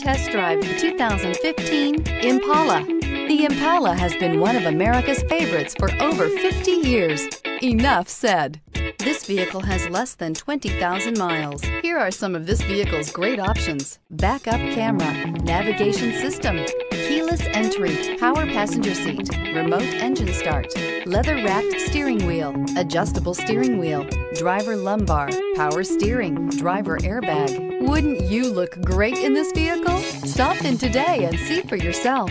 Test drive the 2015 Impala. The Impala has been one of America's favorites for over 50 years. Enough said. This vehicle has less than 20,000 miles. Here are some of this vehicle's great options: backup camera, navigation system, keyless entry, power passenger seat, remote engine start, leather-wrapped steering wheel, adjustable steering wheel, driver lumbar, power steering, driver airbag. Wouldn't you look great in this vehicle? Stop in today and see for yourself.